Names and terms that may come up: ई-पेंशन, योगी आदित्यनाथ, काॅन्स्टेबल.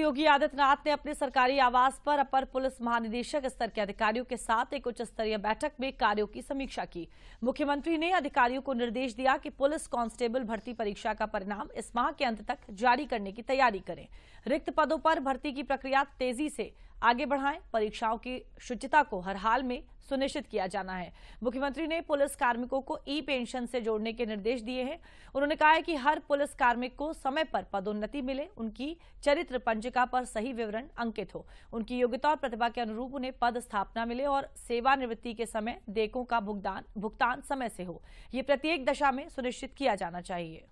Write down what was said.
योगी आदित्यनाथ ने अपने सरकारी आवास पर अपर पुलिस महानिदेशक स्तर के अधिकारियों के साथ एक उच्च स्तरीय बैठक में कार्यों की समीक्षा की। मुख्यमंत्री ने अधिकारियों को निर्देश दिया कि पुलिस कांस्टेबल भर्ती परीक्षा का परिणाम इस माह के अंत तक जारी करने की तैयारी करें, रिक्त पदों पर भर्ती की प्रक्रिया तेजी से आगे बढ़ाएं, परीक्षाओं की शुचिता को हर हाल में सुनिश्चित किया जाना है। मुख्यमंत्री ने पुलिस कार्मिकों को ई-पेंशन से जोड़ने के निर्देश दिए हैं। उन्होंने कहा है कि हर पुलिस कार्मिक को समय पर पदोन्नति मिले, उनकी चरित्र पंजिका पर सही विवरण अंकित हो, उनकी योग्यता और प्रतिभा के अनुरूप उन्हें पद स्थापना मिले और सेवानिवृत्ति के समय देयकों का भुगतान समय से हो। ये प्रत्येक दशा में सुनिश्चित किया जाना चाहिए।